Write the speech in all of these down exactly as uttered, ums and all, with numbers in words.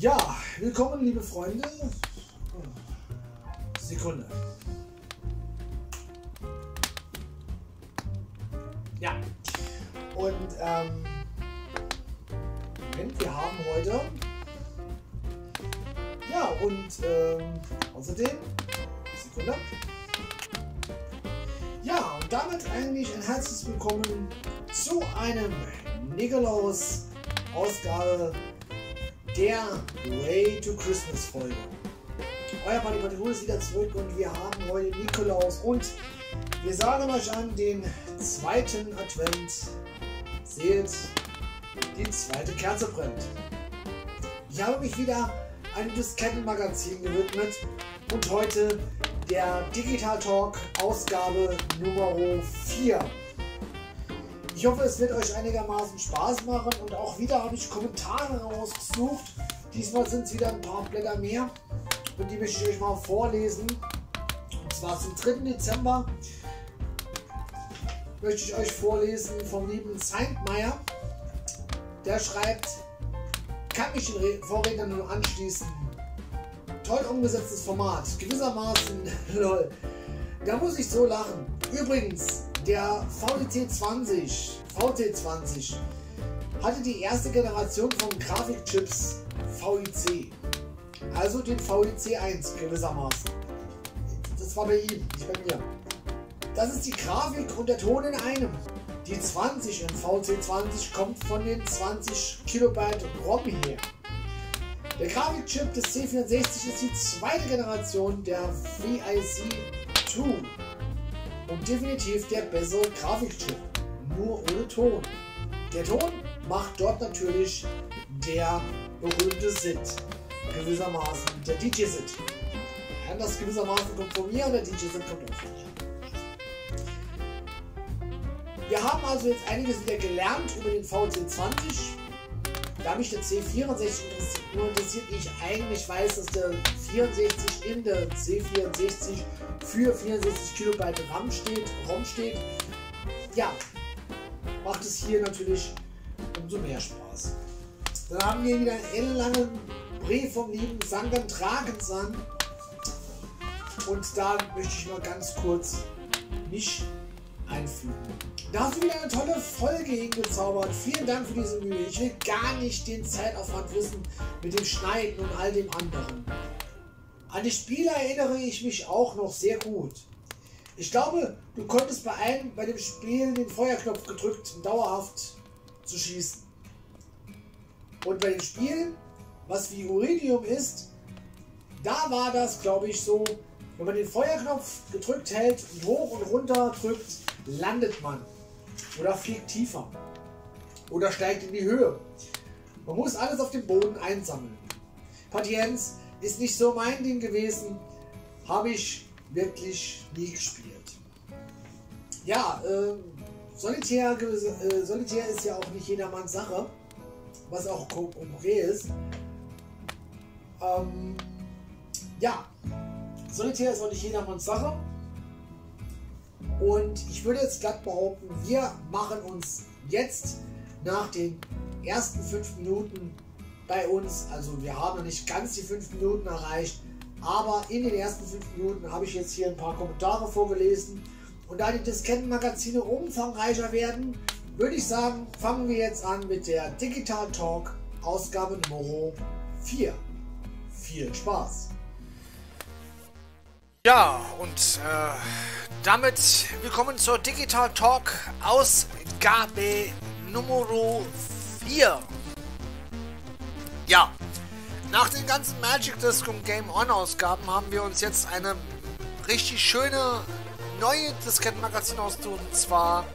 Ja, willkommen, liebe Freunde. Sekunde. Ja, und ähm, wir haben heute, ja, und ähm, außerdem, Sekunde, ja, und damit eigentlich ein herzliches Willkommen zu einem Nikolaus Ausgabe der Way to Christmas Folge. Euer Manni Patrul ist wieder zurück und wir haben heute Nikolaus und wir sagen euch an den zweiten Advent. Seht, die zweite Kerze brennt. Ich habe mich wieder einem Diskettenmagazin gewidmet und heute der Digital Talk Ausgabe Nummer vier. Ich hoffe, es wird euch einigermaßen Spaß machen und auch wieder habe ich Kommentare rausgesucht. Diesmal sind es wieder ein paar Blätter mehr und die möchte ich euch mal vorlesen. Und zwar zum dritten Dezember möchte ich euch vorlesen vom lieben Seintmeier. Der schreibt, kann mich den Vorrednern nur anschließen. Toll umgesetztes Format, gewissermaßen lol. Da muss ich so lachen. Übrigens, der V I C zwanzig hatte die erste Generation von Grafikchips V I C, also den V I C eins gewissermaßen. Das war bei ihm, nicht bei mir. Das ist die Grafik und der Ton in einem. Die zwanzig im V I C zwanzig kommt von den zwanzig Kilobyte ROM her. Der Grafikchip des C vierundsechzig ist die zweite Generation der V I C zwei. Und definitiv der bessere Grafikchip, nur ohne Ton. Der Ton macht dort natürlich der berühmte S I D, gewissermaßen der D J S I D. Anders gewissermaßen kommt von mir und der D J S I D kommt auf mich. Wir haben also jetzt einiges wieder gelernt über den V I C zwanzig. Da mich der C vierundsechzig nur interessiert, ich eigentlich weiß, dass der vierundsechzig in der C vierundsechzig für vierundsechzig Kilobyte RAM steht, ROM steht, ja, macht es hier natürlich umso mehr Spaß. Dann haben wir wieder einen ellenlangen Brief vom lieben Sand und Tragen-Sand und da möchte ich mal ganz kurz mich einfügen. Da hast du wieder eine tolle Folge hingezaubert. Vielen Dank für diese Mühe. Ich will gar nicht den Zeitaufwand wissen mit dem Schneiden und all dem anderen. An die Spiele erinnere ich mich auch noch sehr gut. Ich glaube, du konntest bei einem bei dem Spiel den Feuerknopf gedrückt, um dauerhaft zu schießen. Und bei dem Spiel, was wie Uridium ist, da war das, glaube ich, so, wenn man den Feuerknopf gedrückt hält und hoch und runter drückt, landet man oder fliegt tiefer oder steigt in die Höhe. Man muss alles auf dem Boden einsammeln. Patience ist nicht so mein Ding gewesen, habe ich wirklich nie gespielt. Ja, äh, Solitär, äh, Solitär ist ja auch nicht jedermanns Sache, was auch okay ist. Ähm, ja, Solitär ist auch nicht jedermanns Sache. Und ich würde jetzt glatt behaupten, wir machen uns jetzt nach den ersten fünf Minuten bei uns, also wir haben noch nicht ganz die fünf Minuten erreicht, aber in den ersten fünf Minuten habe ich jetzt hier ein paar Kommentare vorgelesen. Und da die Diskettenmagazine umfangreicher werden, würde ich sagen, fangen wir jetzt an mit der Digital Talk Ausgabe Nummer vier. Viel Spaß! Ja, und äh, damit willkommen zur Digital Talk Ausgabe Nummer vier. Ja, nach den ganzen Magic Disc und Game On Ausgaben haben wir uns jetzt eine richtig schöne neue Diskettenmagazin ausgesucht, und zwar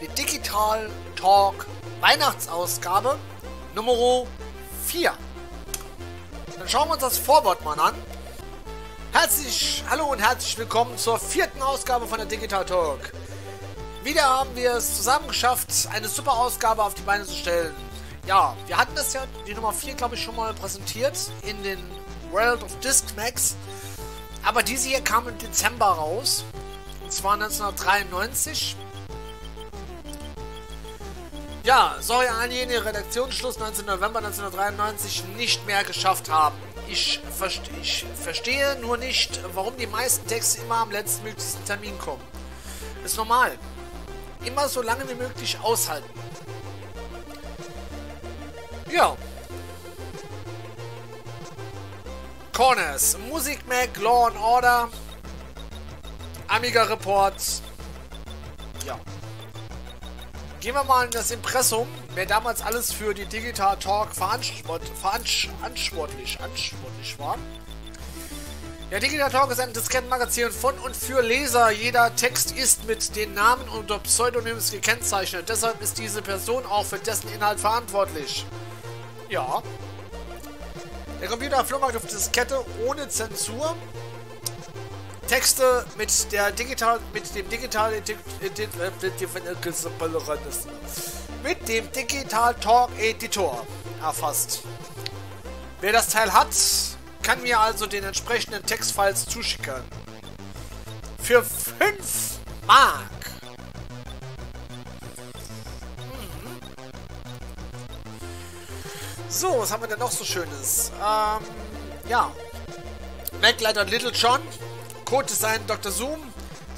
die Digital Talk Weihnachtsausgabe Nummer vier. Dann schauen wir uns das Vorwort mal an. Herzlich, hallo und herzlich willkommen zur vierten Ausgabe von der Digital Talk. Wieder haben wir es zusammen geschafft, eine super Ausgabe auf die Beine zu stellen. Ja, wir hatten das ja, die Nummer vier, glaube ich, schon mal präsentiert in den World of Discmax. Aber diese hier kam im Dezember raus. Und zwar neunzehnhundertdreiundneunzig. Ja, sorry an all jene, Redaktionsschluss neunzehnten November neunzehnhundertdreiundneunzig nicht mehr geschafft haben. Ich, verste ich verstehe nur nicht, warum die meisten Texte immer am letzten möglichen Termin kommen. Ist normal. Immer so lange wie möglich aushalten. Ja. Corners, Music Mac, Law and Order, Amiga Reports. Ja. Gehen wir mal in das Impressum, wer damals alles für die Digital Talk verantwortlich war. Der Digital Talk ist ein Diskettenmagazin von und für Leser. Jeder Text ist mit den Namen unter Pseudonyms gekennzeichnet. Deshalb ist diese Person auch für dessen Inhalt verantwortlich. Ja. Der Computerflohmarkt auf Diskette ohne Zensur. Texte mit der digital mit dem digital mit dem Digital Talk Editor erfasst. Wer das Teil hat, kann mir also den entsprechenden Textfiles zuschicken. Für fünf Mark. Hm. So, was haben wir denn noch so Schönes? Ähm, ja. Mac-Leiter Little John. Codesign Doktor Zoom.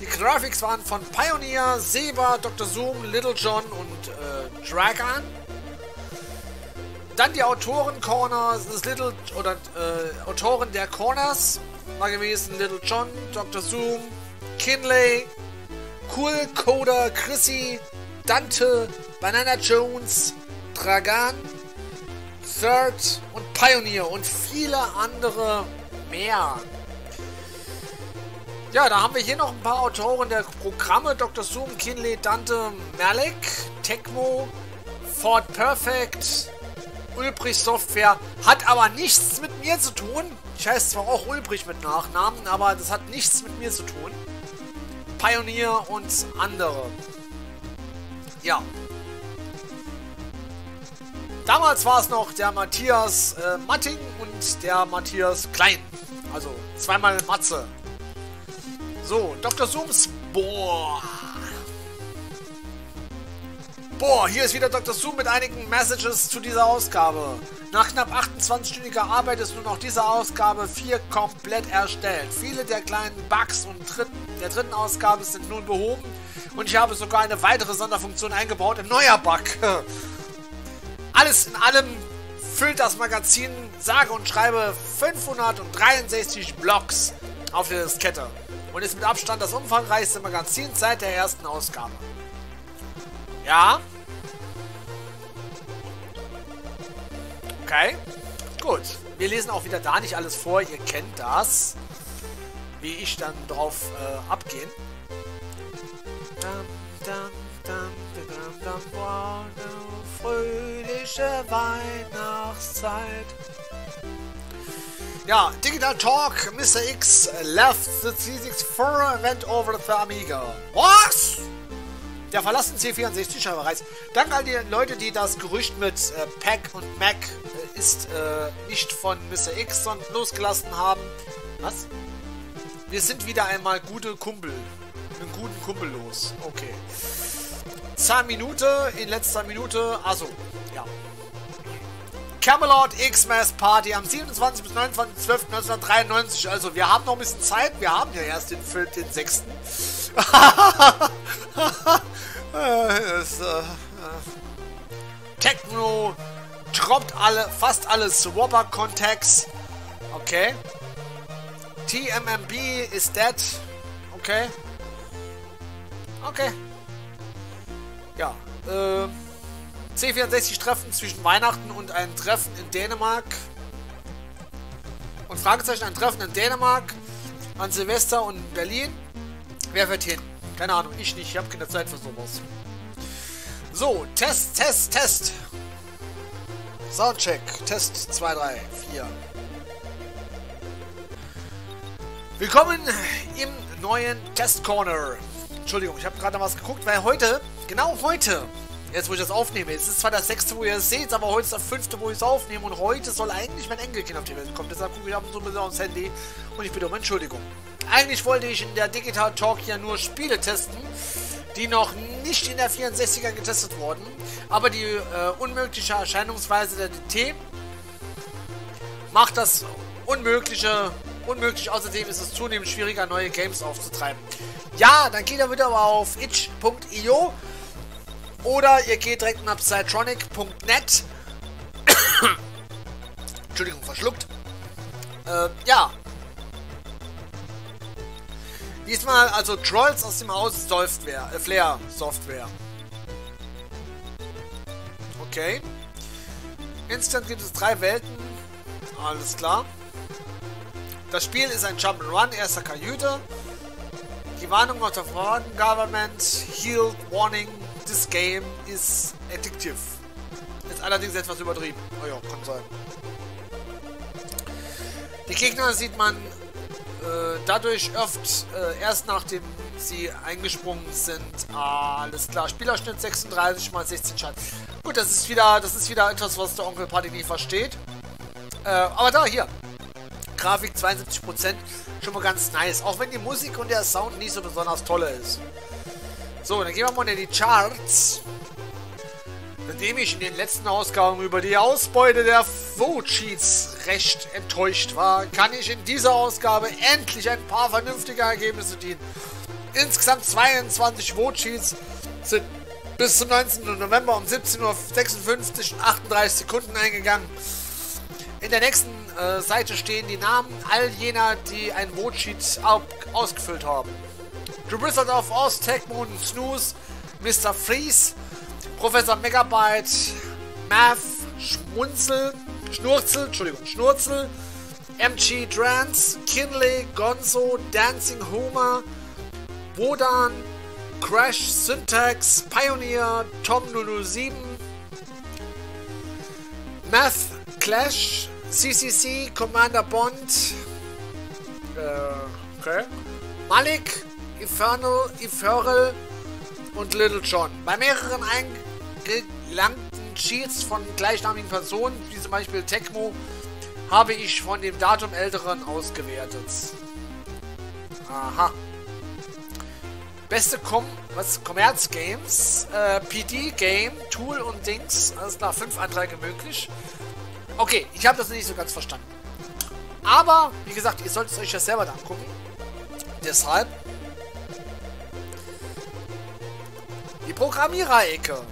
Die Graphics waren von Pioneer, Seba, Doktor Zoom, Little John und äh, Dragon. Dann die Autoren Corners, das Little oder äh, Autoren der Corners war gewesen Little John, Doktor Zoom, Kinley, Cool Coder, Chrissy, Dante, Banana Jones, Dragan, Third und Pioneer und viele andere mehr. Ja, da haben wir hier noch ein paar Autoren der Programme, Doktor Zoom, Kinley, Dante, Malik, Tecmo, Ford Perfect, Ulbrich Software, hat aber nichts mit mir zu tun. Ich heiße zwar auch Ulbrich mit Nachnamen, aber das hat nichts mit mir zu tun. Pioneer und andere. Ja. Damals war es noch der Matthias äh, Matting und der Matthias Klein. Also zweimal Matze. So, Doktor Zooms, boah. Boah, hier ist wieder Doktor Zoom mit einigen Messages zu dieser Ausgabe. Nach knapp achtundzwanzigstündiger Arbeit ist nun auch diese Ausgabe vier komplett erstellt. Viele der kleinen Bugs und dritten, der dritten Ausgabe sind nun behoben und ich habe sogar eine weitere Sonderfunktion eingebaut im neuer Bug. Alles in allem füllt das Magazin sage und schreibe fünfhundertdreiundsechzig Blogs auf der Diskette. Und ist mit Abstand das umfangreichste Magazin seit der ersten Ausgabe. Ja. Okay. Gut. Wir lesen auch wieder da nicht alles vor. Ihr kennt das. Wie ich dann drauf äh, abgehen. Fröhliche Weihnachtszeit. Ja, Digital Talk, Mister X left the C vierundsechzig and went over the Amiga. Was? Der verlassen C vierundsechzig haben wir bereits. Dank all die Leute, die das Gerücht mit äh, Pac und Mac äh, ist äh, nicht von Mister X, sondern losgelassen haben. Was? Wir sind wieder einmal gute Kumpel. Einen guten Kumpel los. Okay. zehn Minuten in letzter Minute. Also, ja. Camelot Xmas Party am siebenundzwanzigsten bis neunundzwanzigsten zwölften neunzehnhundertdreiundneunzig. Also wir haben noch ein bisschen Zeit. Wir haben ja erst den vierten sechsten Techno droppt alle, fast alles. Whopper Contacts. Okay. T M M B is dead. Okay. Okay. Ja. Ähm. C vierundsechzig-Treffen zwischen Weihnachten und ein Treffen in Dänemark. Und Fragezeichen, ein Treffen in Dänemark, an Silvester und in Berlin. Wer wird hin? Keine Ahnung, ich nicht. Ich habe keine Zeit für sowas. So, Test, Test, Test. Soundcheck. Test zwei, drei, vier. Willkommen im neuen Test Corner. Entschuldigung, ich habe gerade noch was geguckt, weil heute, genau heute... Jetzt, wo ich das aufnehme. Es ist zwar das sechste, wo ihr es seht, aber heute ist das fünfte, wo ich es aufnehme. Und heute soll eigentlich mein Enkelkind auf die Welt kommen. Deshalb gucke ich ab und zu ein bisschen aufs Handy. Und ich bitte um Entschuldigung. Eigentlich wollte ich in der Digital Talk ja nur Spiele testen. die noch nicht in der vierundsechziger getestet wurden, aber die äh, unmögliche Erscheinungsweise der D T macht das Unmögliche unmöglich. Außerdem ist es zunehmend schwieriger, neue Games aufzutreiben. Ja, dann geht ihr wieder auf itch punkt i o oder ihr geht direkt nach psytronic punkt net. Entschuldigung, verschluckt. Äh, ja. Diesmal also Trolls aus dem Haus Software, äh, Flair Software. Okay. Instant gibt es drei Welten. Alles klar. Das Spiel ist ein Jump'n'Run erster Kajüte. Die Warnung auf der Foreign Government, Healed Warning, this game is addictive. Ist allerdings etwas übertrieben. Oh ja, kann sein. Die Gegner sieht man äh, dadurch oft äh, erst nachdem sie eingesprungen sind. Ah, alles klar. Spielerschnitt sechsunddreißig mal sechzehn Schaden. Gut, das ist wieder, das ist wieder etwas, was der Onkel Party nie versteht. Äh, aber da, hier. Grafik zweiundsiebzig Prozent. Schon mal ganz nice. Auch wenn die Musik und der Sound nicht so besonders toll ist. So, dann gehen wir mal in die Charts. Nachdem ich in den letzten Ausgaben über die Ausbeute der Vote-Sheets recht enttäuscht war, kann ich in dieser Ausgabe endlich ein paar vernünftige Ergebnisse dienen. Insgesamt zweiundzwanzig Vote-Sheets sind bis zum neunzehnten November um siebzehn Uhr sechsundfünfzig und achtunddreißig Sekunden eingegangen. In der nächsten äh, Seite stehen die Namen all jener, die ein Vote-Sheet ausgefüllt haben. The Wizard of Oz, Tech Moon, Snooze, Mister Freeze, Professor Megabyte, Math, Schmunzel, Schnurzel, Entschuldigung, Schnurzel, M G Trans, Kinley, Gonzo, Dancing Homer, Wodan, Crash, Syntax, Pioneer, Tom null null sieben, Math, Clash, C C C, Commander Bond, äh, okay. Malik, Infernal, Infernal und Little John. Bei mehreren eingelangten Cheats von gleichnamigen Personen, wie zum Beispiel Tecmo, habe ich von dem Datum älteren ausgewertet. Aha. Beste Com was Commerz Games, äh, P D Game, Tool und Dings, also nach fünf Anträge möglich. Okay, ich habe das nicht so ganz verstanden. Aber, wie gesagt, ihr solltet es euch ja selber angucken. Deshalb. Die Programmierer-Ecke.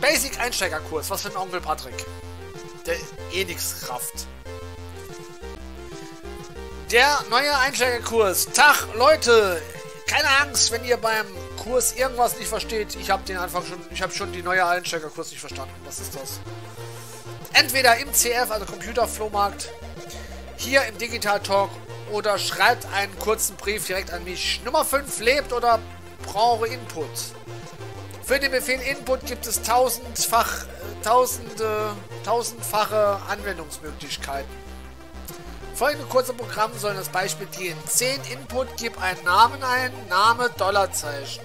Basic-Einsteigerkurs. Was für ein Onkel Patrick. Der eh nix rafft. Der neue Einsteigerkurs. Tag, Leute. Keine Angst, wenn ihr beim Kurs irgendwas nicht versteht. Ich habe den Anfang schon. Ich habe schon die neue Einsteigerkurs nicht verstanden. Was ist das? Entweder im C F, also Computerflohmarkt, hier im Digital Talk oder schreibt einen kurzen Brief direkt an mich. Nummer fünf lebt oder brauche Input. Für den Befehl Input gibt es tausendfach, tausende, tausendfache Anwendungsmöglichkeiten. Folgende kurze Programme sollen das Beispiel dienen. zehn Input, gib einen Namen ein, Name, Dollarzeichen.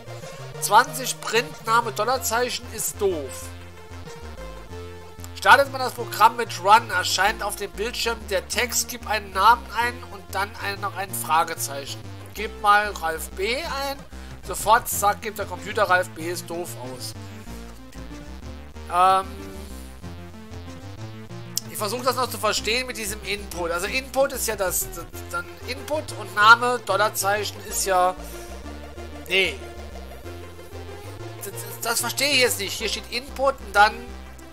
zwanzig Print, Name, Dollarzeichen ist doof. Startet man das Programm mit Run, erscheint auf dem Bildschirm der Text, gib einen Namen ein und dann ein, noch ein Fragezeichen. Gib mal Ralf B. ein, sofort sagt, gibt der Computer Ralf B. ist doof aus. Ähm ich versuche das noch zu verstehen mit diesem Input. Also Input ist ja das, das dann Input und Name, Dollarzeichen ist ja... Nee. Das, das verstehe ich jetzt nicht. Hier steht Input und dann...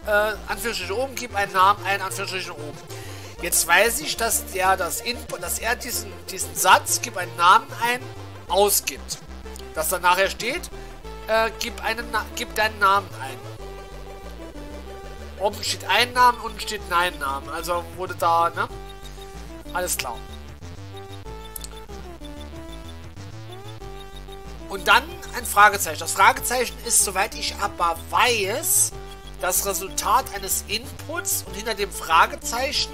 Äh, Anführungsstrichen oben, gib einen Namen ein, Anführungsstrichen oben. Jetzt weiß ich, dass der das Input, dass er diesen, diesen Satz, gib einen Namen ein, ausgibt. Dass dann nachher steht, äh, gib, einen Na gib deinen Namen ein. Oben steht ein Name, unten steht Nein Namen. Also wurde da, ne? Alles klar. Und dann ein Fragezeichen. Das Fragezeichen ist, soweit ich aber weiß, das Resultat eines Inputs und hinter dem Fragezeichen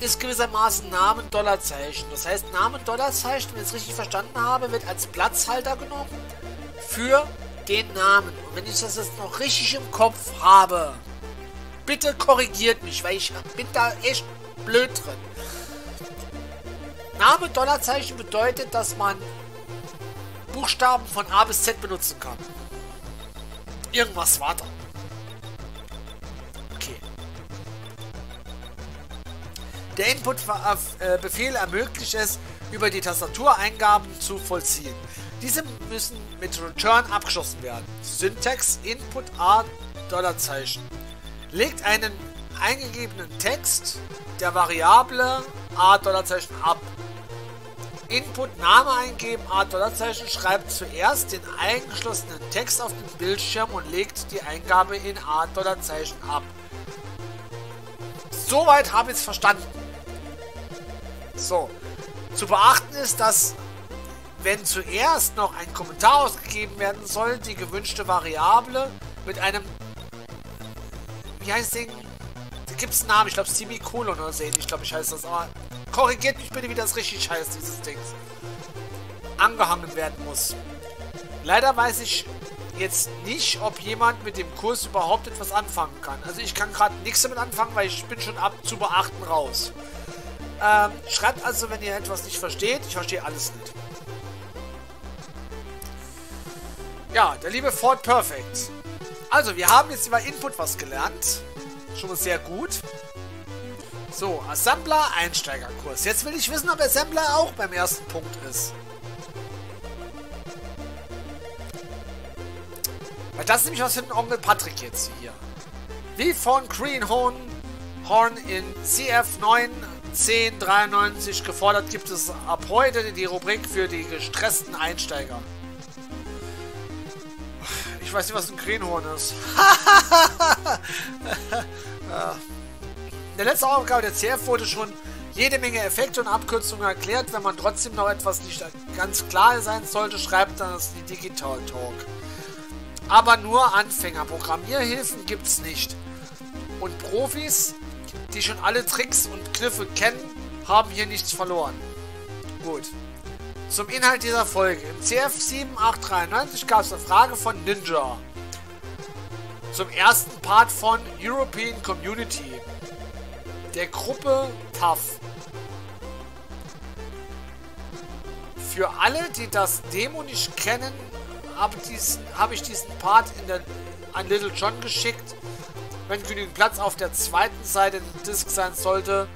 ist gewissermaßen Namen Dollarzeichen. Das heißt, Namen Dollarzeichen, wenn ich es richtig verstanden habe, wird als Platzhalter genommen für den Namen. Und wenn ich das jetzt noch richtig im Kopf habe, bitte korrigiert mich, weil ich bin da echt blöd drin. Name Dollarzeichen bedeutet, dass man Buchstaben von A bis Z benutzen kann. Irgendwas war da. Okay. Der Input-Befehl ermöglicht es, über die Tastatur Eingaben zu vollziehen. Diese müssen mit Return abgeschlossen werden. Syntax Input A Dollarzeichen. Legt einen eingegebenen Text der Variable A Dollarzeichen ab. Input Name eingeben, A Dollarzeichen, schreibt zuerst den eingeschlossenen Text auf den Bildschirm und legt die Eingabe in A Dollarzeichen ab. Soweit habe ich es verstanden. So. Zu beachten ist, dass, wenn zuerst noch ein Kommentar ausgegeben werden soll, die gewünschte Variable mit einem, wie heißt das Ding, da gibt es einen Namen, ich glaube Semikolon oder so, ich glaube ich heißt das, aber korrigiert mich bitte, wie das richtig heißt, dieses Ding, angehangen werden muss. Leider weiß ich jetzt nicht, ob jemand mit dem Kurs überhaupt etwas anfangen kann. Also ich kann gerade nichts damit anfangen, weil ich bin schon ab zu beachten raus. Ähm, schreibt also, wenn ihr etwas nicht versteht, ich verstehe alles nicht. Ja, der liebe Ford Perfect. Also, wir haben jetzt über Input was gelernt. Schon mal sehr gut. So, Assembler, Einsteigerkurs. Jetzt will ich wissen, ob Assembler auch beim ersten Punkt ist. Weil das ist nämlich was für den Onkel Patrick jetzt hier. Wie von Greenhorn Horn in C F neun zehn dreiundneunzig gefordert, gibt es ab heute die Rubrik für die gestressten Einsteiger. Ich weiß nicht, was ein Greenhorn ist. In der letzten Aufgabe der C F wurde schon jede Menge Effekte und Abkürzungen erklärt. Wenn man trotzdem noch etwas nicht ganz klar sein sollte, schreibt dann das in die Digital Talk. Aber nur Anfänger. Programmierhilfen gibt es nicht. Und Profis, die schon alle Tricks und Kniffe kennen, haben hier nichts verloren. Gut. Zum Inhalt dieser Folge. Im C F sieben acht neun drei gab es eine Frage von Ninja. Zum ersten Part von European Community. Der Gruppe T A F. Für alle, die das Demo nicht kennen, habe hab ich diesen Part in der, an Little John geschickt. Wenn genügend Platz auf der zweiten Seite des Discs sein sollte,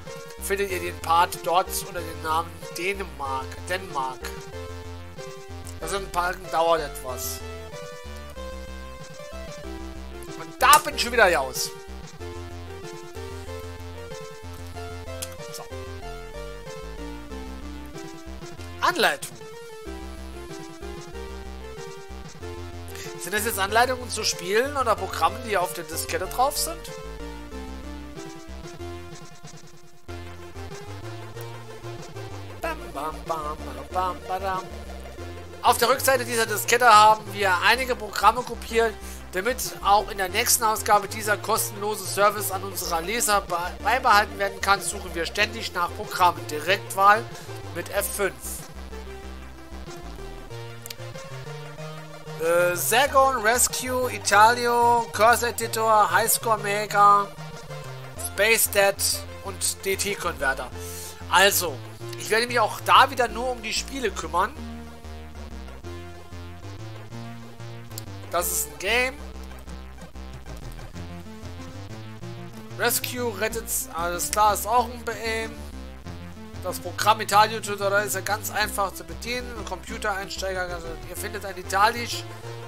findet ihr den Part dort unter dem Namen Dänemark. Dänemark. Das in Parken dauert etwas. Und da bin ich schon wieder raus. So. Anleitung. Sind das jetzt Anleitungen zu Spielen oder Programmen, die auf der Diskette drauf sind? Bam, bam, bam, bam, bam. Auf der Rückseite dieser Diskette haben wir einige Programme kopiert, damit auch in der nächsten Ausgabe dieser kostenlose Service an unserer Leser beibehalten werden kann. Suchen wir ständig nach Programmen. Direktwahl mit F fünf. Äh, Sargon, Rescue, Italio, Cursor Editor, Highscore Maker, SpaceDat und D T-Converter. Also, ich werde mich auch da wieder nur um die Spiele kümmern. Das ist ein Game. Rescue rettet, alles klar, ist auch ein Game. Das Programm Italio-Tutorial ist ja ganz einfach zu bedienen. Computereinsteiger, also ihr findet ein italienisch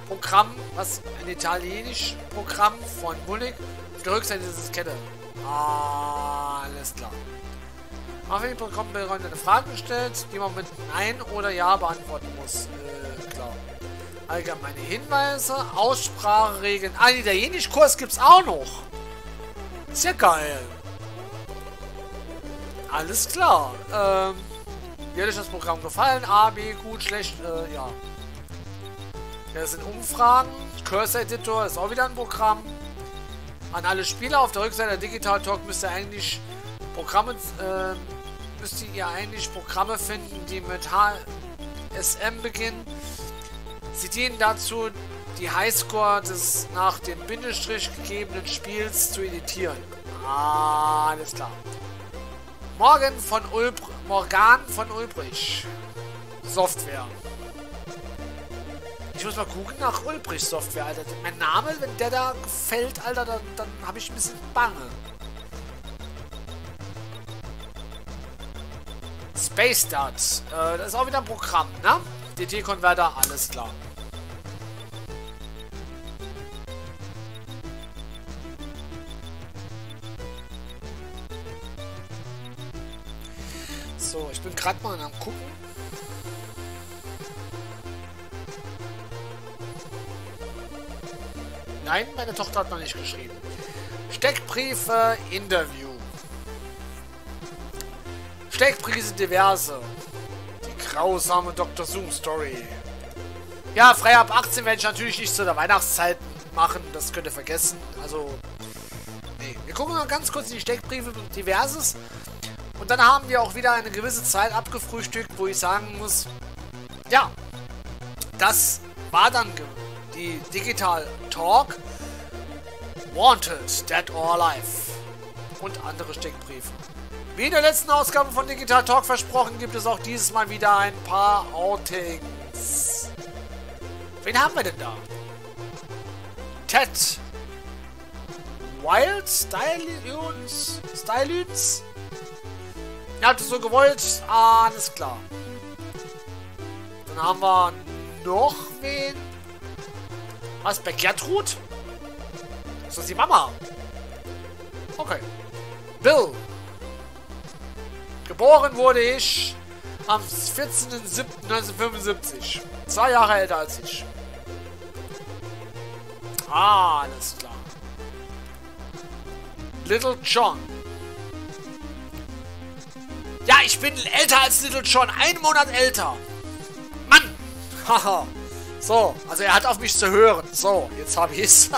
Programm, was ein italienisch Programm von Munich auf der Rückseite dieser Diskette. Ah, alles klar. Auf jeden Fall bekommt man eine Frage gestellt, die man mit Nein oder Ja beantworten muss. Äh, klar. Allgemeine Hinweise, Ausspracheregeln. Ah, den Italienisch-Kurs gibt's auch noch. Ist ja geil. Alles klar. Ähm, wie hat euch das Programm gefallen? A, B, gut, schlecht, äh, ja. Das sind Umfragen. Cursor Editor ist auch wieder ein Programm. An alle Spieler auf der Rückseite der Digital Talk müsst ihr eigentlich Programme, äh, müsst ihr eigentlich Programme finden, die mit H S M beginnen. Sie dienen dazu, die Highscore des nach dem Bindestrich gegebenen Spiels zu editieren. Ah, alles klar. Morgen von Ulbrich, Morgan von Ulbrich Software. Ich muss mal gucken nach Ulbrich Software, Alter. Mein Name, wenn der da gefällt, Alter, dann, dann habe ich ein bisschen Bange. Space Darts. Äh, das ist auch wieder ein Programm, ne? D T-Converter, alles klar. So, ich bin gerade mal am Gucken. Nein, meine Tochter hat noch nicht geschrieben. Steckbriefe, Interview. Steckbriefe diverse. Die grausame Doktor Zoom Story. Ja, frei ab achtzehn werde ich natürlich nicht zu der Weihnachtszeit machen. Das könnt ihr vergessen. Also, nee. Wir gucken mal ganz kurz in die Steckbriefe diverses. Und dann haben wir auch wieder eine gewisse Zeit abgefrühstückt, wo ich sagen muss, ja, das war dann die Digital Talk. Wanted, Dead or Alive. Und andere Steckbriefe. Wie in der letzten Ausgabe von Digital Talk versprochen, gibt es auch dieses Mal wieder ein paar Outings. Wen haben wir denn da? Ted. Wild Stylunes. Stylunes? Ihr habt es so gewollt. Ah, alles klar. Dann haben wir noch wen. Was? Bei Gertrud? Ist das die Mama? Okay. Bill. Geboren wurde ich am vierzehnten siebten neunzehnhundertfünfundsiebzig. Zwei Jahre älter als ich. Ah, alles klar. Little John. Ja, ich bin älter als Little John. Einen Monat älter. Mann! Haha. So, also er hat auf mich zu hören. So, jetzt habe ich es.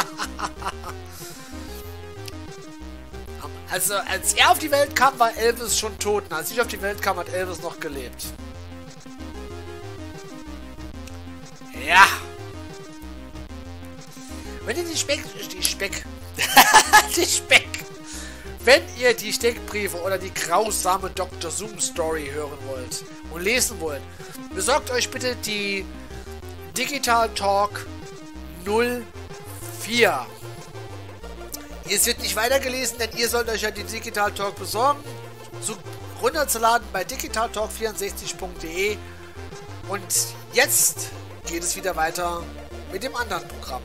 Also, als er auf die Welt kam, war Elvis schon tot. Und als ich auf die Welt kam, hat Elvis noch gelebt. Ja. Wenn ihr die Speck... Die Speck... die Speck... Wenn ihr die Steckbriefe oder die grausame Doktor Zoom Story hören wollt und lesen wollt, besorgt euch bitte die Digital Talk null vier. Es wird nicht weitergelesen, denn ihr sollt euch ja die Digital Talk besorgen, so runterzuladen bei digital talk vierundsechzig punkt de. Und jetzt geht es wieder weiter mit dem anderen Programm.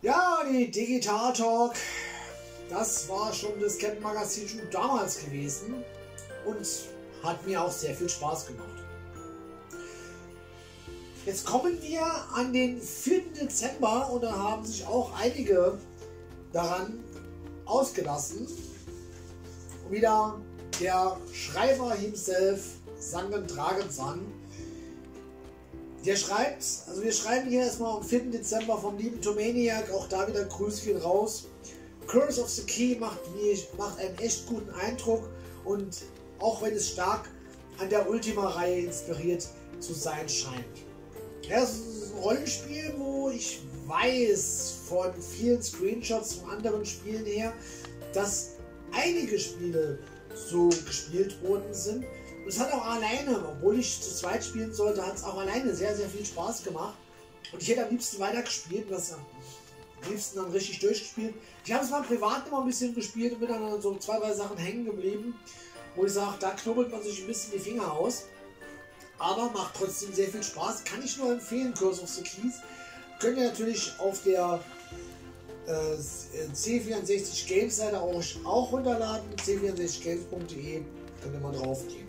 Ja, die Digital Talk, das war schon das Camp-Magazin schon damals gewesen und hat mir auch sehr viel Spaß gemacht. Jetzt kommen wir an den vierten Dezember und da haben sich auch einige daran ausgelassen. Und wieder der Schreiber himself, Sand und Tragen-Sand. Der schreibt, also wir schreiben hier erstmal am vierten Dezember vom lieben Tomaniac, auch da wieder Grüße gehen raus. Curse of the Key macht, macht einen echt guten Eindruck und auch wenn es stark an der Ultima-Reihe inspiriert zu sein scheint. Das ist ein Rollenspiel, wo ich weiß von vielen Screenshots von anderen Spielen her, dass einige Spiele so gespielt worden sind. Und es hat auch alleine, obwohl ich zu zweit spielen sollte, hat es auch alleine sehr, sehr viel Spaß gemacht. Und ich hätte am liebsten weitergespielt, das am liebsten dann richtig durchgespielt. Ich habe es mal privat immer ein bisschen gespielt und bin dann so zwei, drei Sachen hängen geblieben, wo ich sage, da knubbelt man sich ein bisschen die Finger aus. Aber macht trotzdem sehr viel Spaß. Kann ich nur empfehlen, Curse of the Keys. Könnt ihr natürlich auf der äh, C vierundsechzig Games Seite auch, auch runterladen. c vierundsechzig games punkt de könnt ihr mal drauf gehen.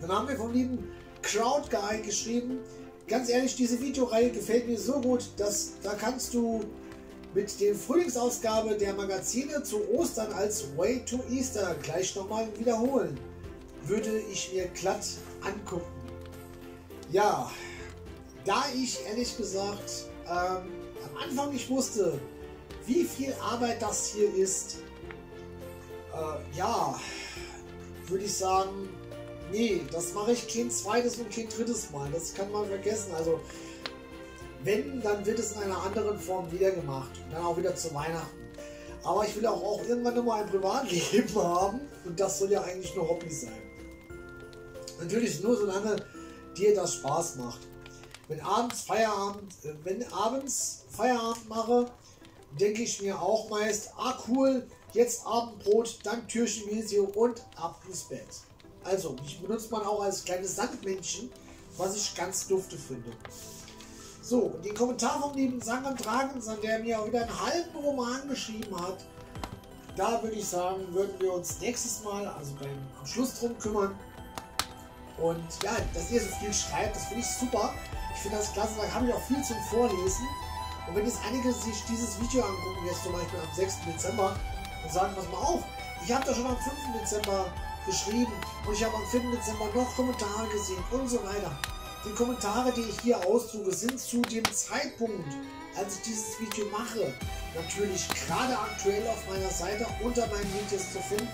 Dann haben wir vom lieben Crowdguy geschrieben. Ganz ehrlich, diese Videoreihe gefällt mir so gut, dass da kannst du mit der Frühlingsausgabe der Magazine zu Ostern als Way to Easter gleich nochmal wiederholen. Würde ich mir glatt angucken. Ja, da ich ehrlich gesagt ähm, am Anfang nicht wusste, wie viel Arbeit das hier ist, äh, ja, würde ich sagen, nee, das mache ich kein zweites und kein drittes Mal. Das kann man vergessen. Also, wenn, dann wird es in einer anderen Form wieder gemacht. Und dann auch wieder zu Weihnachten. Aber ich will auch, auch irgendwann nochmal ein Privatleben haben. Und das soll ja eigentlich nur Hobby sein. Natürlich nur solange dir das Spaß macht. Wenn abends Feierabend, wenn abends Feierabend mache, denke ich mir auch meist, ah cool, jetzt Abendbrot, dann Türchenvisio und ab ins Bett. Also, mich benutzt man auch als kleines Sandmännchen, was ich ganz dufte finde. So, und den Kommentar vom lieben Sand und Tragen-Sand, der mir auch wieder einen halben Roman geschrieben hat, da würde ich sagen, würden wir uns nächstes Mal, also beim am Schluss drum kümmern. Und ja, dass ihr so viel schreibt, das finde ich super. Ich finde das klasse, da habe ich auch viel zum Vorlesen. Und wenn jetzt einige sich dieses Video angucken, jetzt zum Beispiel am sechsten Dezember, und sagen, pass mal auf, ich habe da schon am fünften Dezember geschrieben und ich habe am vierten Dezember noch Kommentare gesehen und so weiter. Die Kommentare, die ich hier ausdrucke, sind zu dem Zeitpunkt, als ich dieses Video mache, natürlich gerade aktuell auf meiner Seite unter meinen Videos zu finden.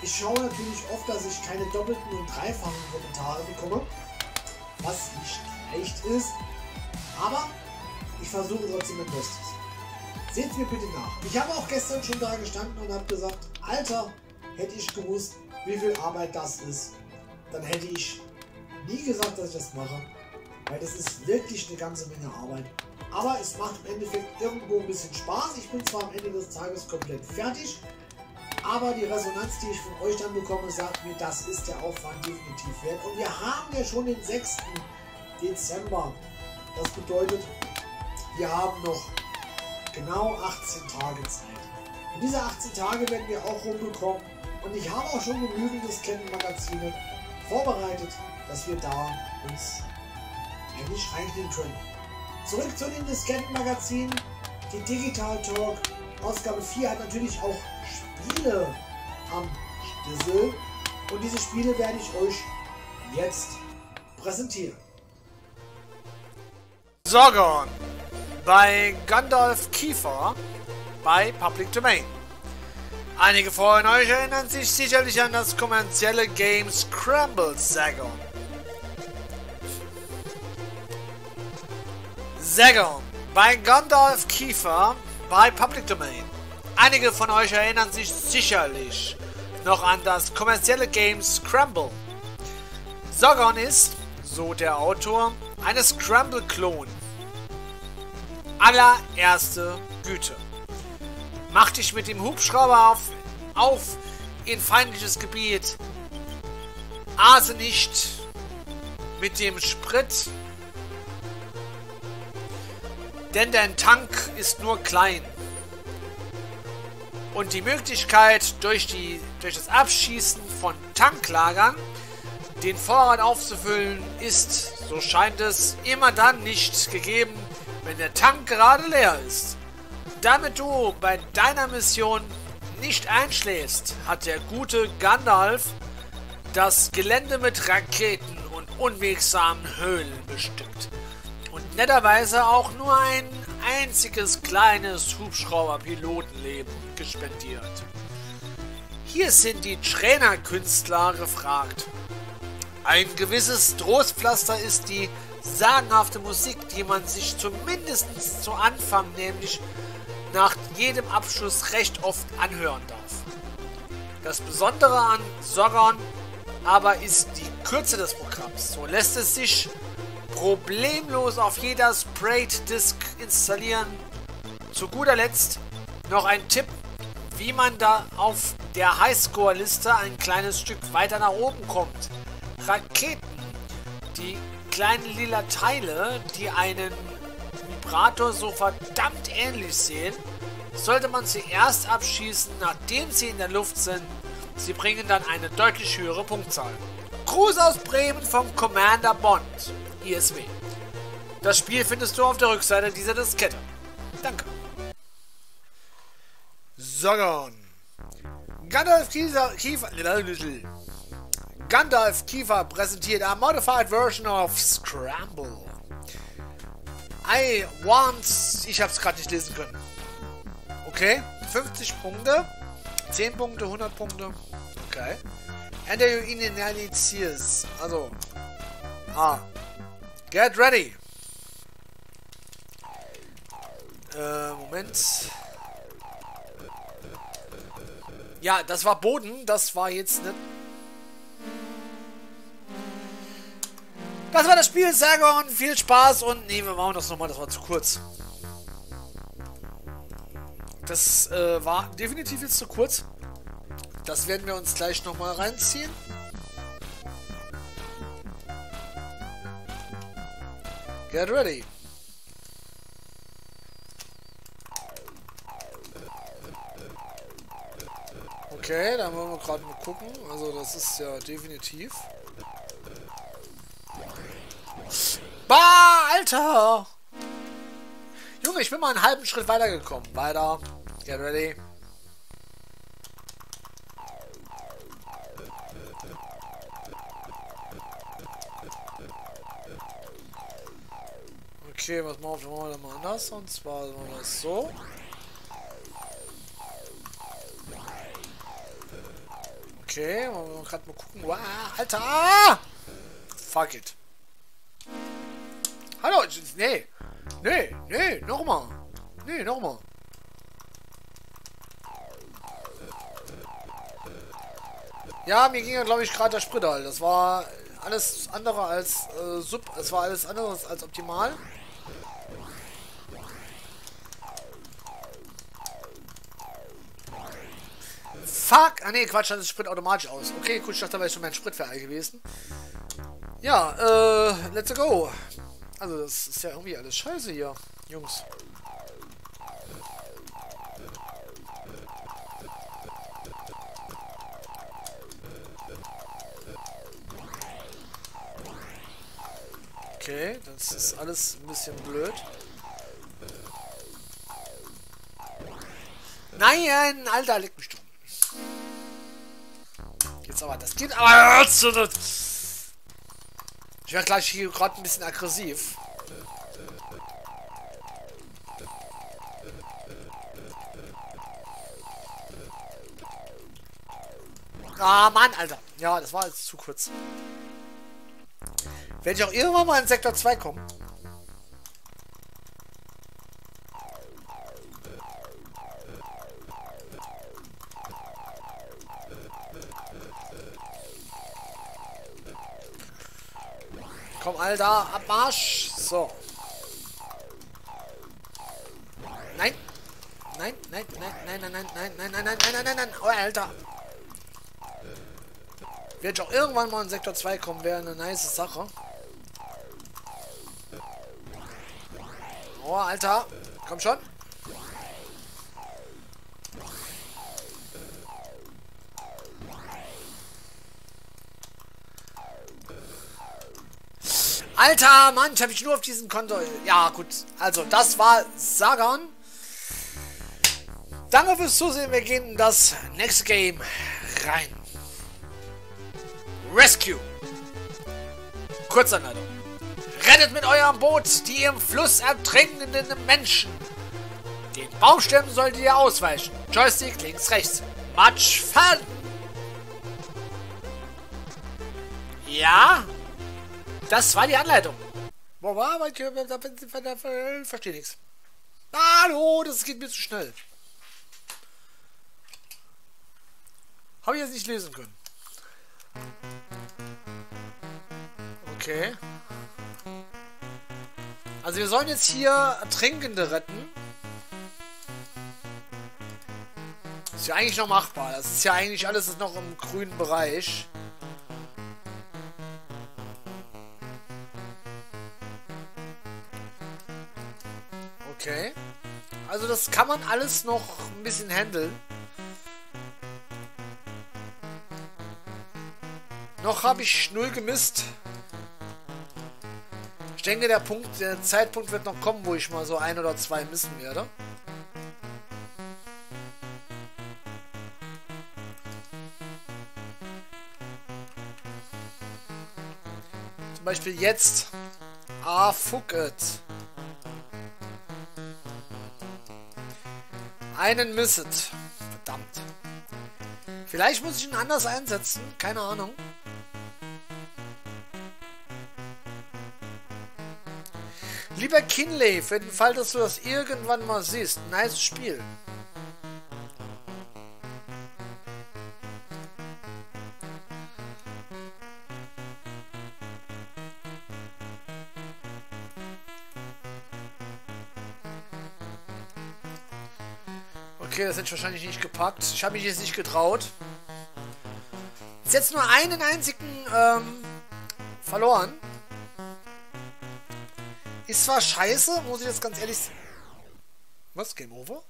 Ich schaue natürlich oft, dass ich keine doppelten und dreifachen Kommentare bekomme, was nicht leicht ist, aber ich versuche trotzdem mein Bestes. Seht mir bitte nach. Ich habe auch gestern schon da gestanden und habe gesagt, Alter, hätte ich gewusst, wie viel Arbeit das ist, dann hätte ich nie gesagt, dass ich das mache, weil das ist wirklich eine ganze Menge Arbeit. Aber es macht im Endeffekt irgendwo ein bisschen Spaß. Ich bin zwar am Ende des Tages komplett fertig, aber die Resonanz, die ich von euch dann bekomme, sagt mir, das ist der Aufwand definitiv wert. Und wir haben ja schon den sechsten Dezember. Das bedeutet, wir haben noch genau achtzehn Tage Zeit. Und diese achtzehn Tage werden wir auch rumbekommen. Und ich habe auch schon genügend Disketten-Magazine vorbereitet, dass wir da uns eigentlich reinkriegen können. Zurück zu den Disketten-Magazinen. Die Digital Talk Ausgabe vier hat natürlich auch Spiele am Schlüssel. Und diese Spiele werde ich euch jetzt präsentieren. Sargon bei Gandalf Kiefer bei Public Domain. Einige von euch erinnern sich sicherlich an das kommerzielle Game Scramble Sargon. Sargon bei Gandalf Kiefer bei Public Domain. Einige von euch erinnern sich sicherlich noch an das kommerzielle Game Scramble. Sargon ist, so der Autor, eine Scramble-Klon allererste Güte. Mach dich mit dem Hubschrauber auf, auf in feindliches Gebiet. Ase nicht mit dem Sprit, denn dein Tank ist nur klein. Und die Möglichkeit, durch, die, durch das Abschießen von Tanklagern den Vorrat aufzufüllen, ist, so scheint es, immer dann nicht gegeben, wenn der Tank gerade leer ist. Damit du bei deiner Mission nicht einschläfst, hat der gute Gandalf das Gelände mit Raketen und unwegsamen Höhlen bestückt und netterweise auch nur ein einziges kleines Hubschrauberpilotenleben gespendiert. Hier sind die Trainerkünstler gefragt. Ein gewisses Trostpflaster ist die sagenhafte Musik, die man sich zumindest zu Anfang, nämlich nach jedem Abschuss, recht oft anhören darf. Das Besondere an Sargon aber ist die Kürze des Programms. So lässt es sich problemlos auf jeder Sprayed Disc installieren. Zu guter Letzt noch ein Tipp, wie man da auf der Highscore-Liste ein kleines Stück weiter nach oben kommt. Raketen, die kleinen lila Teile, die einen Vibrator so verdammt ähnlich sehen, sollte man sie erst abschießen, nachdem sie in der Luft sind. Sie bringen dann eine deutlich höhere Punktzahl. Gruß aus Bremen vom Commander Bond, I S W. Das Spiel findest du auf der Rückseite dieser Diskette. Danke. Sargon. Gandalf Kiefer, Kiefer, Gandalf Kiefer präsentiert a modified version of Scramble. I want... Ich hab's gerade nicht lesen können. Okay. fünfzig Punkte. zehn Punkte, hundert Punkte. Okay. And you in the nearly sears. Also. Ah. Get ready. Äh, Moment. Ja, das war Boden. Das war jetzt nicht... Was war das Spiel? Sargon, viel Spaß und nee, wir machen das nochmal, das war zu kurz. Das äh, war definitiv jetzt zu kurz. Das werden wir uns gleich nochmal reinziehen. Get ready. Okay, da wollen wir gerade mal gucken. Also das ist ja definitiv. Bah, Alter! Junge, ich bin mal einen halben Schritt weitergekommen. Weiter. Get ready. Okay, was machen wir denn mal anders? Und zwar machen wir das so. Okay, wollen wir gerade mal gucken. Wow, Alter! Fuck it. Hallo, nee. Nee, nee, nochmal. Nee, nochmal. Ja, mir ging ja, glaube ich, gerade der Sprit halt. Das war alles andere als äh, sub. Es war alles anderes als optimal. Fuck! Ah ne, Quatsch, dann ist Sprit automatisch aus. Okay, gut, ich dachte, da wäre schon mein Sprit frei gewesen. Ja, äh, let's go. Also, das ist ja irgendwie alles scheiße hier, Jungs. Okay, das ist alles ein bisschen blöd. Nein, Alter, leg mich doch. Jetzt aber, das geht aber. Ich werde gleich hier gerade ein bisschen aggressiv. Ah, Mann, Alter. Ja, das war jetzt zu kurz. Werde ich auch irgendwann mal in Sektor zwei kommen? Komm, Alter, Abmarsch! So. Nein! Nein, nein, nein, nein, nein, nein, nein, nein, nein, nein, nein, nein, nein, oh, Alter! Wird auch irgendwann mal in Sektor zwei kommen, wäre eine nice Sache. Oh, Alter! Komm schon! Alter, Mann, ich habe mich nur auf diesen Konto... Ja, gut. Also, das war Sargon. Danke fürs Zusehen. Wir gehen in das nächste Game rein. Rescue. Kurzanleitung. Rettet mit eurem Boot die im Fluss ertrinkenden Menschen. Den Baumstämmen solltet ihr ausweichen. Joystick links, rechts. Much fun. Ja? Das war die Anleitung. Verstehe nichts. Hallo, das geht mir zu schnell. Habe ich jetzt nicht lesen können. Okay. Also wir sollen jetzt hier Ertrinkende retten. Ist ja eigentlich noch machbar. Das ist ja eigentlich alles noch im grünen Bereich. Okay. Also das kann man alles noch ein bisschen handeln. Noch habe ich null gemisst. Ich denke, der Punkt, der Zeitpunkt wird noch kommen, wo ich mal so ein oder zwei missen werde. Zum Beispiel jetzt. Ah, fuck it. Einen misset. Verdammt. Vielleicht muss ich ihn anders einsetzen. Keine Ahnung. Lieber Kinley, für den Fall, dass du das irgendwann mal siehst. Nice Spiel. Okay, das hätte ich wahrscheinlich nicht gepackt. Ich habe mich jetzt nicht getraut. Ist jetzt nur einen einzigen ähm, verloren. Ist zwar scheiße, muss ich jetzt ganz ehrlich sagen. Was? Game Over?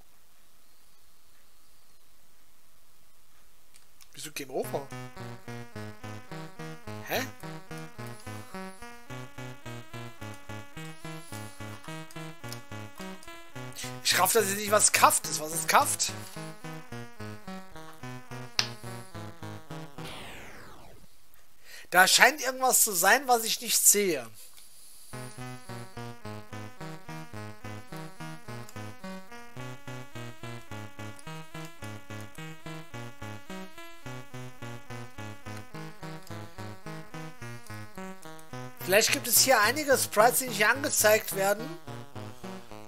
Wieso Game Over? Hä? Ich raff, dass es nicht was Kaft ist. Was ist Kaft? Da scheint irgendwas zu sein, was ich nicht sehe. Vielleicht gibt es hier einige Sprites, die nicht angezeigt werden.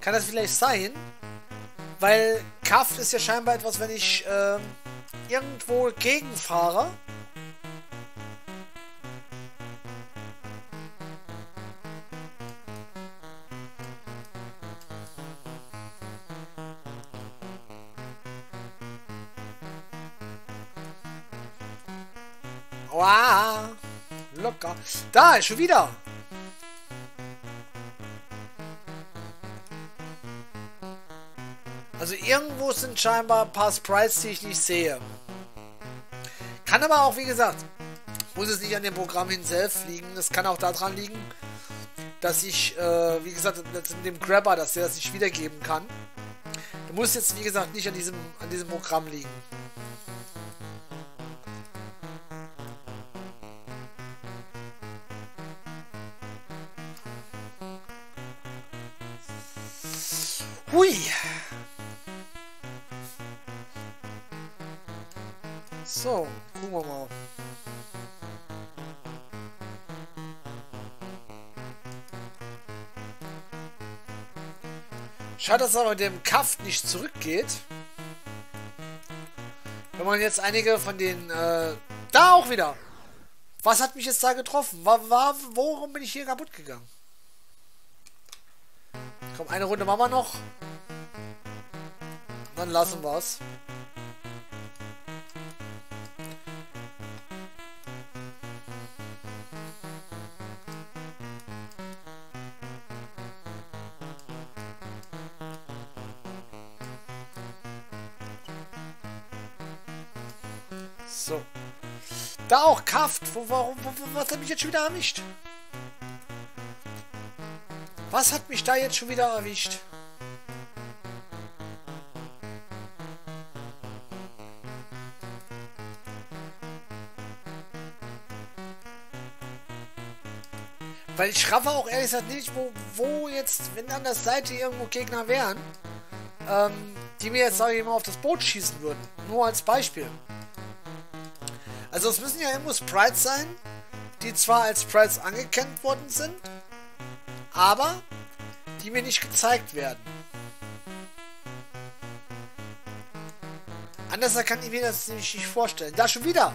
Kann das vielleicht sein? Weil Kaft ist ja scheinbar etwas, wenn ich äh, irgendwo gegenfahre. Wow, locker. Da, ist schon wieder. Also irgendwo sind scheinbar ein paar Sprites, die ich nicht sehe. Kann aber auch, wie gesagt, muss es nicht an dem Programm hin selbst liegen. Das kann auch daran liegen, dass ich, äh, wie gesagt, mit dem Grabber, dass der das nicht wiedergeben kann. Du musst jetzt, wie gesagt, nicht an diesem, an diesem Programm liegen. Hui! So, gucken wir mal. Schade, dass aber dem Kaft nicht zurückgeht. Wenn man jetzt einige von den... Äh, da auch wieder! Was hat mich jetzt da getroffen? War, war, worum bin ich hier kaputt gegangen? Komm, eine Runde machen wir noch. Dann lassen wir es. So. Da auch Kraft. Warum? Was hat mich jetzt schon wieder erwischt? Was hat mich da jetzt schon wieder erwischt? Weil ich raffe auch ehrlich gesagt nicht, wo, wo jetzt, wenn an der Seite irgendwo Gegner wären, ähm, die mir jetzt, sage ich mal, auf das Boot schießen würden. Nur als Beispiel. Also es müssen ja irgendwo Sprites sein, die zwar als Sprites angekennt worden sind, aber die mir nicht gezeigt werden. Anders kann ich mir das nämlich nicht vorstellen. Da schon wieder!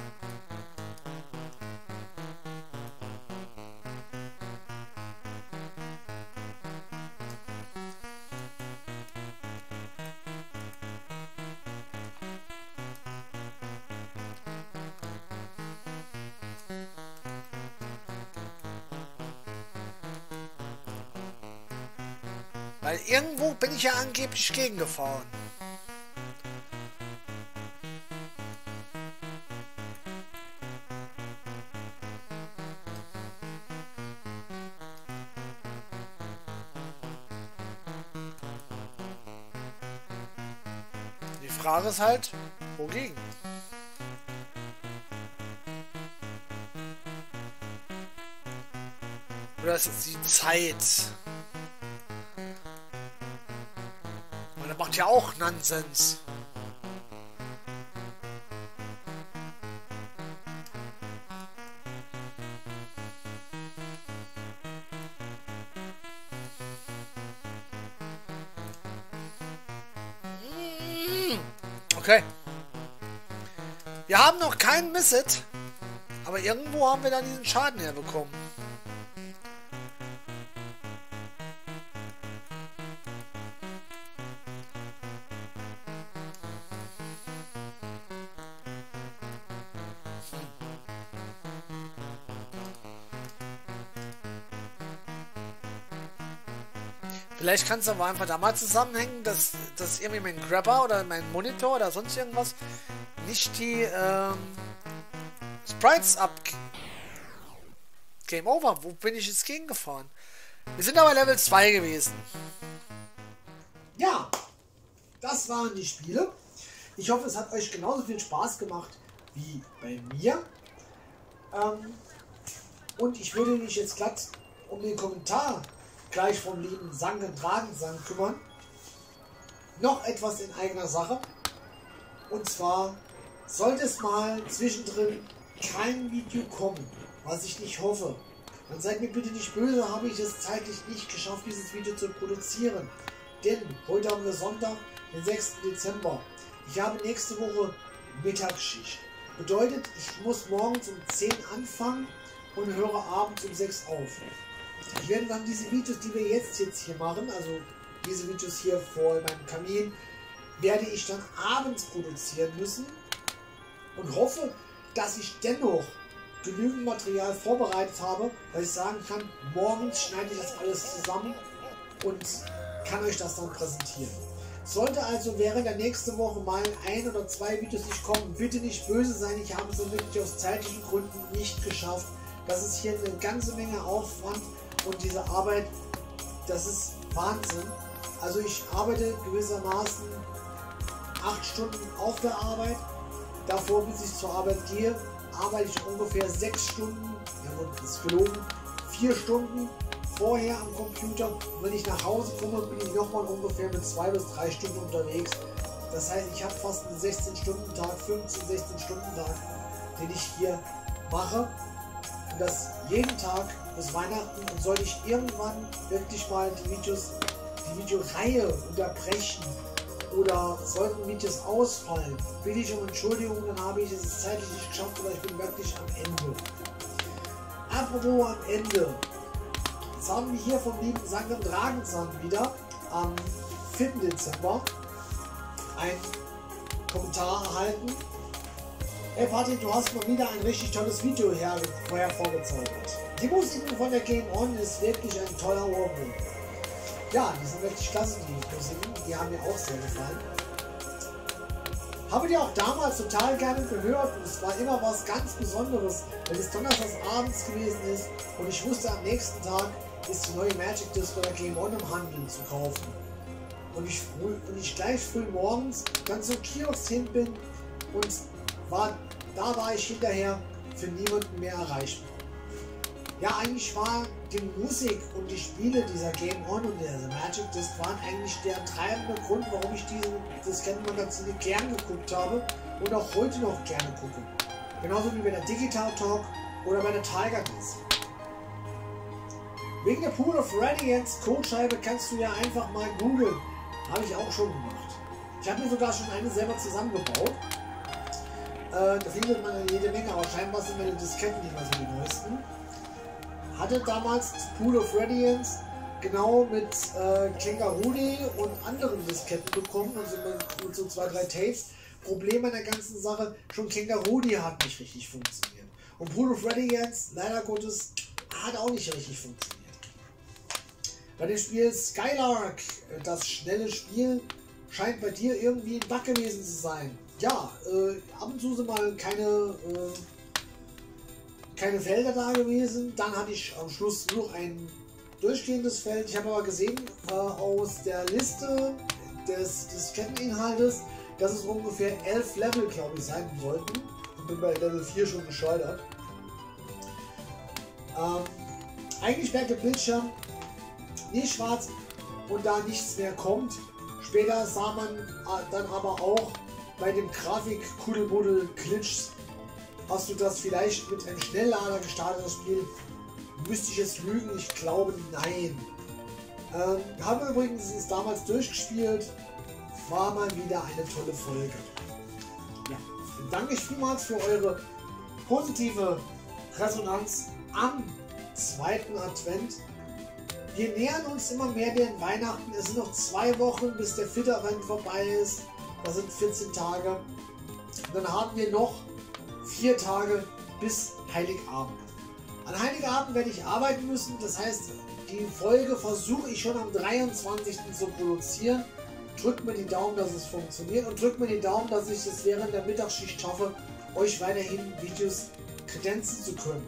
Weil irgendwo bin ich ja angeblich gegengefahren. Die Frage ist halt, wogegen? Oder ist jetzt die Zeit? Macht ja auch Nonsens. Okay. Wir haben noch keinen Missit, aber irgendwo haben wir dann diesen Schaden herbekommen. Vielleicht kannst du aber einfach da mal zusammenhängen, dass, dass irgendwie mein Grabber oder mein Monitor oder sonst irgendwas nicht die ähm, Sprites ab... Game over. Wo bin ich jetzt gegengefahren? Wir sind aber Level zwei gewesen. Ja, das waren die Spiele. Ich hoffe, es hat euch genauso viel Spaß gemacht wie bei mir. Ähm, und ich würde mich jetzt glatt um den Kommentar gleich vom lieben Sand und Tragen-Sand kümmern. Noch etwas in eigener Sache. Und zwar sollte es mal zwischendrin kein Video kommen, was ich nicht hoffe. Dann seid mir bitte nicht böse, habe ich es zeitlich nicht geschafft, dieses Video zu produzieren. Denn heute haben wir Sonntag, den sechsten Dezember. Ich habe nächste Woche Mittagsschicht. Bedeutet, ich muss morgens um zehn anfangen und höre abends um sechs auf. Ich werde dann diese Videos, die wir jetzt, jetzt hier machen, also diese Videos hier vor meinem Kamin, werde ich dann abends produzieren müssen und hoffe, dass ich dennoch genügend Material vorbereitet habe, weil ich sagen kann, morgens schneide ich das alles zusammen und kann euch das dann präsentieren. Sollte also während der nächsten Woche mal ein oder zwei Videos nicht kommen, bitte nicht böse sein, ich habe es so wirklich aus zeitlichen Gründen nicht geschafft. Das ist hier eine ganze Menge Aufwand und diese Arbeit, das ist Wahnsinn. Also ich arbeite gewissermaßen acht Stunden auf der Arbeit, davor bis ich zur Arbeit gehe, arbeite ich ungefähr sechs Stunden, ja gut, das ist gelogen, vier Stunden vorher am Computer. Wenn ich nach Hause komme, bin ich nochmal ungefähr mit zwei bis drei Stunden unterwegs. Das heißt, ich habe fast einen sechzehn Stunden Tag, fünfzehn, sechzehn Stunden Tag, den ich hier mache. Und das jeden Tag bis Weihnachten. Und sollte ich irgendwann wirklich mal die Videos, die Videoreihe unterbrechen oder sollten Videos ausfallen, bitte ich um Entschuldigung, dann habe ich es zeitlich nicht geschafft oder ich bin wirklich am Ende. Apropos am Ende. Jetzt haben wir hier vom lieben Sand und Tragen-Sand wieder am vierten Dezember einen Kommentar erhalten. Hey Party, du hast mal wieder ein richtig tolles Video her vorher vorgezeigt. Die Musik von der Game On ist wirklich ein toller Ohrwurm. Ja, die sind wirklich klasse, die Musiken, die haben mir auch sehr gefallen. Habe die auch damals total gerne gehört und es war immer was ganz Besonderes, wenn es donnerstags abends gewesen ist und ich wusste, am nächsten Tag ist die neue Magic Disc oder Game On im Handel zu kaufen. Und ich, früh, und ich gleich früh morgens dann zum Kiosk hin bin und war, da war ich hinterher für niemanden mehr erreichbar. Ja, eigentlich war die Musik und die Spiele dieser Game On und der Magic Disc waren eigentlich der treibende Grund, warum ich diesen Disc-Magazine gern geguckt habe und auch heute noch gerne gucke. Genauso wie bei der Digital Talk oder bei der Tiger Disc. Wegen der Pool of Radiance Codescheibe kannst du ja einfach mal googeln. Habe ich auch schon gemacht. Ich habe mir sogar schon eine selber zusammengebaut. Äh, da findet man jede Menge, aber scheinbar sind meine Disketten nicht mehr so die neuesten. Hatte damals Pool of Radiance genau mit äh, Klinker Rudi und anderen Disketten bekommen, also mit, mit so zwei, drei Tapes. Problem an der ganzen Sache, schon Klinker Rudi hat nicht richtig funktioniert. Und Pool of Radiance, leider Gottes, hat auch nicht richtig funktioniert. Bei dem Spiel Skylark, das schnelle Spiel, scheint bei dir irgendwie ein Bug gewesen zu sein. Ja, äh, ab und zu sind mal keine... Äh, keine Felder da gewesen, dann hatte ich am Schluss nur ein durchgehendes Feld. Ich habe aber gesehen äh, aus der Liste des Disketten-Inhaltes, dass es ungefähr elf Level, glaube ich, sein sollten. Und bin bei Level vier schon gescheitert. Ähm, eigentlich bleibt der Bildschirm nie schwarz und da nichts mehr kommt. Später sah man äh, dann aber auch bei dem Grafik-Kuddelbuddel-Glitch. Hast du das vielleicht mit einem Schnelllader gestartetes Spiel? Müsste ich jetzt lügen? Ich glaube, nein. Ähm, haben wir übrigens es damals durchgespielt. War mal wieder eine tolle Folge. Ja, danke ich vielmals für eure positive Resonanz am zweiten Advent. Wir nähern uns immer mehr den Weihnachten. Es sind noch zwei Wochen, bis der vierte Advent vorbei ist. Das sind vierzehn Tage. Und dann haben wir noch vier Tage bis Heiligabend. An Heiligabend werde ich arbeiten müssen, das heißt, Die Folge versuche ich schon am dreiundzwanzigsten zu produzieren. Drückt mir die Daumen, dass es funktioniert, und drückt mir die Daumen, dass ich es während der Mittagsschicht schaffe, euch weiterhin Videos kredenzen zu können.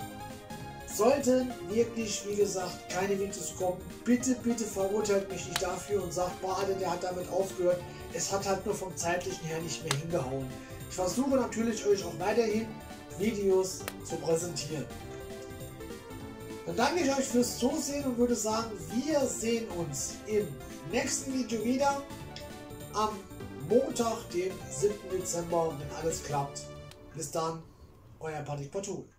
Sollten wirklich, wie gesagt, keine Videos kommen, bitte, bitte verurteilt mich nicht dafür und sagt, Bade, der hat damit aufgehört. Es hat halt nur vom zeitlichen her nicht mehr hingehauen. Ich versuche natürlich, euch auch weiterhin Videos zu präsentieren. Dann danke ich euch fürs Zusehen und würde sagen, wir sehen uns im nächsten Video wieder am Montag, dem siebten Dezember, wenn alles klappt. Bis dann, euer Manni Patrul.